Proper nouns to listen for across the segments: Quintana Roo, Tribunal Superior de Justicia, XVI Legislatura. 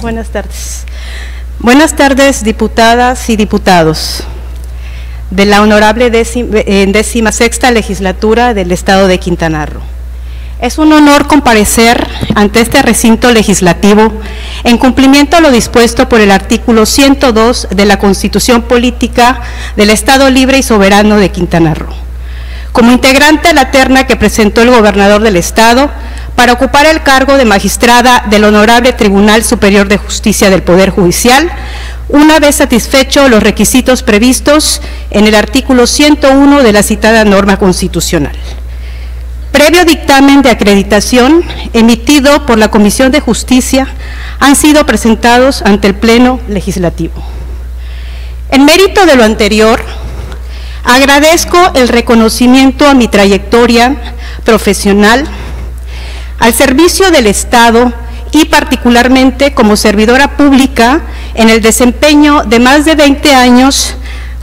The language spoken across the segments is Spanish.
Buenas tardes. Buenas tardes, diputadas y diputados de la honorable 16ª legislatura del Estado de Quintana Roo. Es un honor comparecer ante este recinto legislativo en cumplimiento a lo dispuesto por el artículo 102 de la Constitución Política del Estado Libre y Soberano de Quintana Roo. Como integrante de la terna que presentó el gobernador del Estado para ocupar el cargo de magistrada del Honorable Tribunal Superior de Justicia del Poder Judicial, una vez satisfechos los requisitos previstos en el artículo 101 de la citada norma constitucional. Previo dictamen de acreditación emitido por la Comisión de Justicia, han sido presentados ante el Pleno Legislativo. En mérito de lo anterior, agradezco el reconocimiento a mi trayectoria profesional, al servicio del Estado y particularmente como servidora pública en el desempeño de más de 20 años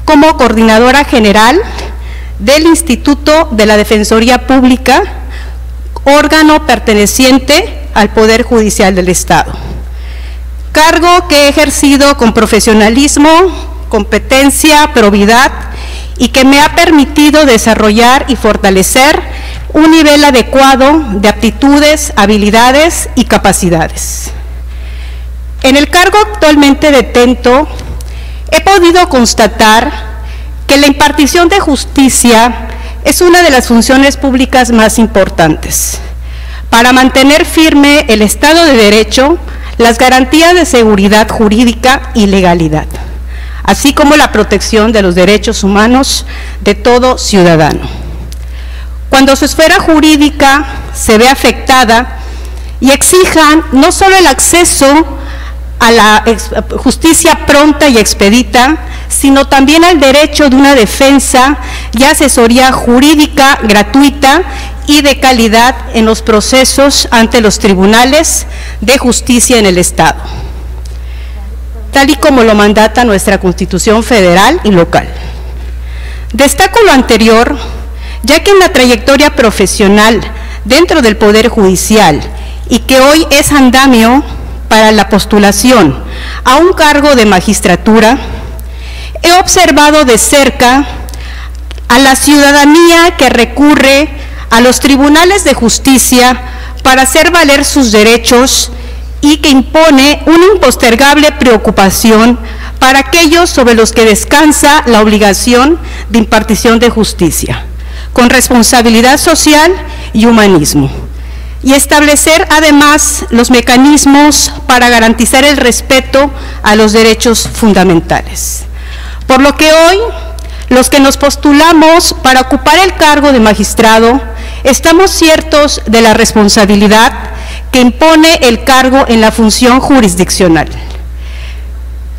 como coordinadora general del Instituto de la Defensoría Pública, órgano perteneciente al Poder Judicial del Estado. Cargo que he ejercido con profesionalismo, competencia, probidad y que me ha permitido desarrollar y fortalecer un nivel adecuado de aptitudes, habilidades y capacidades. En el cargo actualmente detento, he podido constatar que la impartición de justicia es una de las funciones públicas más importantes para mantener firme el Estado de Derecho, las garantías de seguridad jurídica y legalidad, así como la protección de los derechos humanos de todo ciudadano. Cuando su esfera jurídica se ve afectada y exijan no solo el acceso a la justicia pronta y expedita, sino también al derecho de una defensa y asesoría jurídica gratuita y de calidad en los procesos ante los tribunales de justicia en el Estado, tal y como lo mandata nuestra Constitución federal y local. Destaco lo anterior, ya que en la trayectoria profesional dentro del Poder Judicial y que hoy es andamio para la postulación a un cargo de magistratura, he observado de cerca a la ciudadanía que recurre a los tribunales de justicia para hacer valer sus derechos y que impone una impostergable preocupación para aquellos sobre los que descansa la obligación de impartición de justicia, con responsabilidad social y humanismo, y establecer además los mecanismos para garantizar el respeto a los derechos fundamentales. Por lo que hoy, los que nos postulamos para ocupar el cargo de magistrado, estamos ciertos de la responsabilidad que impone el cargo en la función jurisdiccional,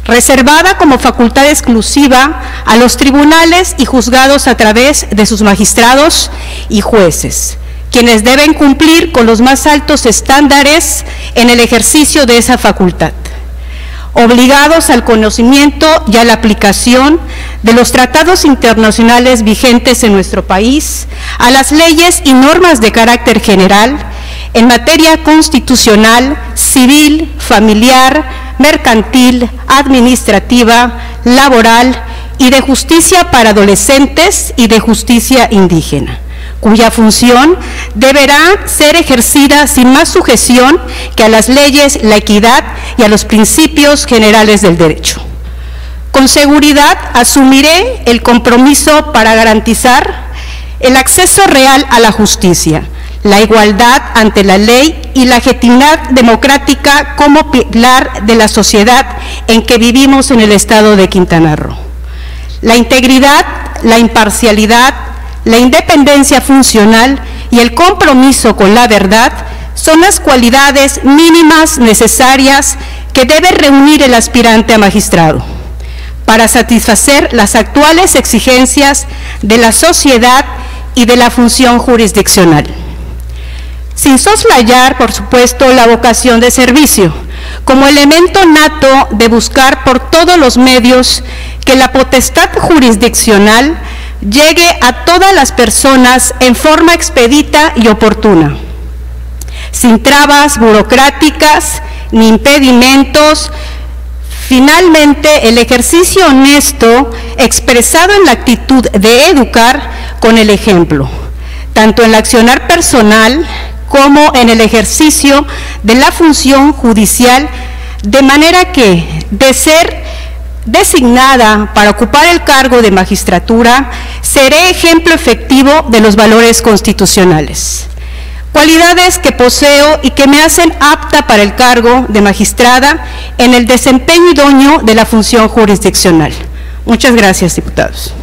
reservada como facultad exclusiva a los tribunales y juzgados a través de sus magistrados y jueces, quienes deben cumplir con los más altos estándares en el ejercicio de esa facultad, obligados al conocimiento y a la aplicación de los tratados internacionales vigentes en nuestro país, a las leyes y normas de carácter general en materia constitucional, civil, familiar, mercantil, administrativa, laboral y de justicia para adolescentes y de justicia indígena, cuya función deberá ser ejercida sin más sujeción que a las leyes, la equidad y a los principios generales del derecho. Con seguridad asumiré el compromiso para garantizar el acceso real a la justicia, la igualdad ante la ley y la legitimidad democrática como pilar de la sociedad en que vivimos en el Estado de Quintana Roo. La integridad, la imparcialidad, la independencia funcional y el compromiso con la verdad son las cualidades mínimas necesarias que debe reunir el aspirante a magistrado para satisfacer las actuales exigencias de la sociedad y de la función jurisdiccional, sin soslayar, por supuesto, la vocación de servicio, como elemento nato de buscar por todos los medios que la potestad jurisdiccional llegue a todas las personas en forma expedita y oportuna, sin trabas burocráticas ni impedimentos. Finalmente, el ejercicio honesto expresado en la actitud de educar con el ejemplo, tanto en el accionar personal como en el ejercicio de la función judicial, de manera que, de ser designada para ocupar el cargo de magistratura, seré ejemplo efectivo de los valores constitucionales. Cualidades que poseo y que me hacen apta para el cargo de magistrada en el desempeño idóneo de la función jurisdiccional. Muchas gracias, diputados.